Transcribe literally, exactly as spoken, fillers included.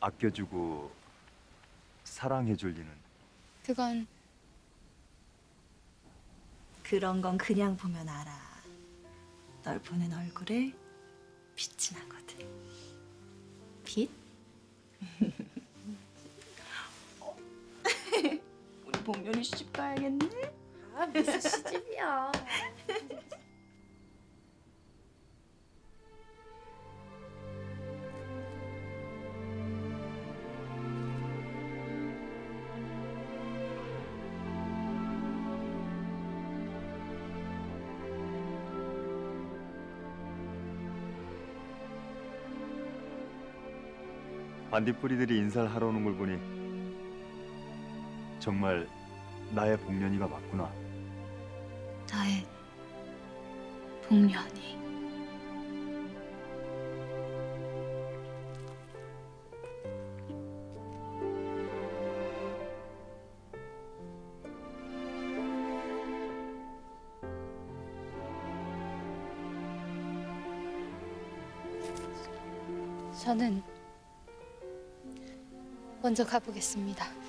아껴주고 사랑해줄 리는. 그건 그런 건 그냥 보면 알아. 널 보는 얼굴에 빛이 나거든. 빛? 우리 봉면이 시집 가야겠네? 아, 무슨 시집이야. 반딧불이들이 인사를 하러 오는 걸 보니 정말 나의 복면이가 맞구나. 나의 복면이. 저는 먼저 가보겠습니다.